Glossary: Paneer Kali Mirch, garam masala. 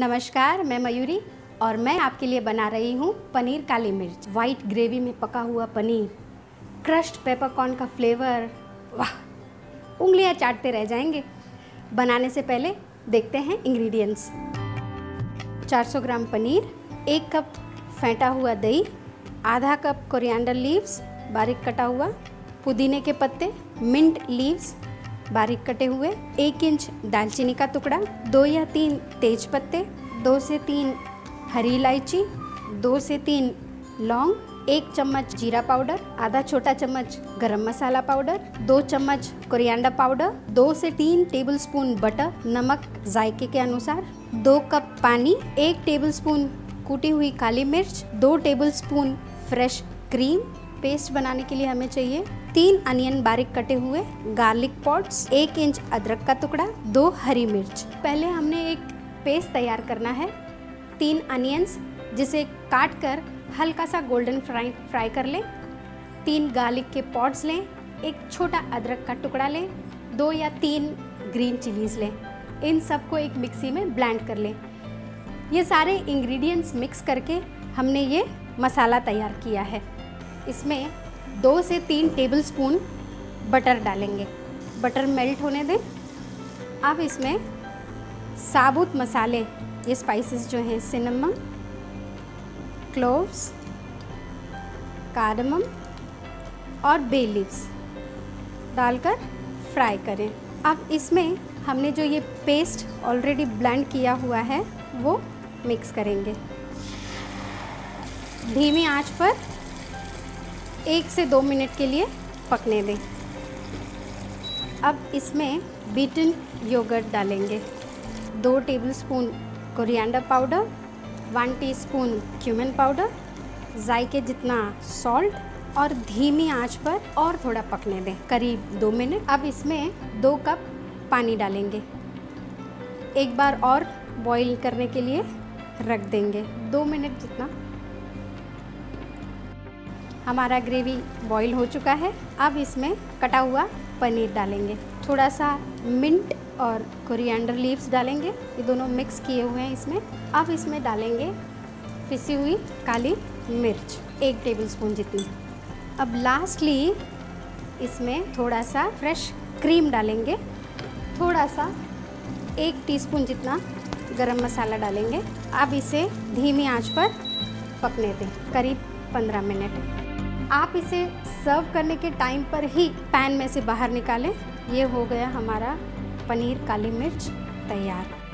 नमस्कार, मैं मयूरी और मैं आपके लिए बना रही हूँ पनीर काली मिर्च। वाइट ग्रेवी में पका हुआ पनीर, क्रश्ड पेपरकॉर्न का फ्लेवर, वाह, उंगलियाँ चाटते रह जाएंगे। बनाने से पहले देखते हैं इंग्रेडिएंट्स। 400 ग्राम पनीर, 1 कप फेंटा हुआ दही, आधा कप कोरिएंडर लीव्स बारीक कटा हुआ, पुदीने के पत्ते, मिंट लीव्स बारीक कटे हुए, 1 इंच दालचीनी का टुकड़ा, 2 या 3 तेज पत्ते, 2 से 3 हरी इलायची, 2 से 3 लौंग, 1 चम्मच जीरा पाउडर, आधा छोटा चम्मच गरम मसाला पाउडर, 2 चम्मच कोरिएंडर पाउडर, 2 से 3 टेबलस्पून बटर, नमक जायके के अनुसार, 2 कप पानी, 1 टेबलस्पून कूटी हुई काली मिर्च, 2 टेबलस्पून फ्रेश क्रीम। पेस्ट बनाने के लिए हमें चाहिए 3 अनियन बारीक कटे हुए, गार्लिक पॉट्स, 1 इंच अदरक का टुकड़ा, 2 हरी मिर्च। पहले हमने एक पेस्ट तैयार करना है 3 अनियंस, जिसे काट कर हल्का सा गोल्डन फ्राई कर लें। 3 गार्लिक के पॉट्स लें, 1 छोटा अदरक का टुकड़ा लें, 2 या 3 ग्रीन चिलीज लें। इन सबको एक मिक्सी में ब्लेंड कर लें। ये सारे इंग्रेडिएंट्स मिक्स करके हमने ये मसाला तैयार किया है। इसमें 2 से 3 टेबलस्पून बटर डालेंगे। बटर मेल्ट होने दें। अब इसमें साबुत मसाले, ये स्पाइसेस जो हैं, सिनेमन, क्लोव्स, कार्डमम और बे लीव्स डालकर फ्राई करें। अब इसमें हमने जो ये पेस्ट ऑलरेडी ब्लेंड किया हुआ है वो मिक्स करेंगे। धीमी आंच पर 1 से 2 मिनट के लिए पकने दें। अब इसमें बीटन योगर्ट डालेंगे, 2 tablespoon coriander powder, 1 teaspoon cumin powder, जायके जितना सॉल्ट और धीमी आंच पर और थोड़ा पकने दें, करीब 2 मिनट। अब इसमें 2 कप पानी डालेंगे। एक बार और बॉईल करने के लिए रख देंगे, 2 मिनट जितना। हमारा ग्रेवी बॉईल हो चुका है। अब इसमें कटा हुआ पनीर डालेंगे, थोड़ा सा मिंट और कोरिएंडर लीव्स डालेंगे, ये दोनों मिक्स किए हुए हैं इसमें। अब इसमें डालेंगे पिसी हुई काली मिर्च, 1 टेबलस्पून जितनी। अब लास्टली इसमें थोड़ा सा फ्रेश क्रीम डालेंगे, थोड़ा सा 1 टीस्पून जितना गरम मसाला डालेंगे। अब इसे धीमी आंच पर पकने दें, करीब 15 मिनट। आप इसे सर्व करने के टाइम पर ही पैन में से बाहर निकालें। ये हो गया हमारा पनीर काली मिर्च तैयार।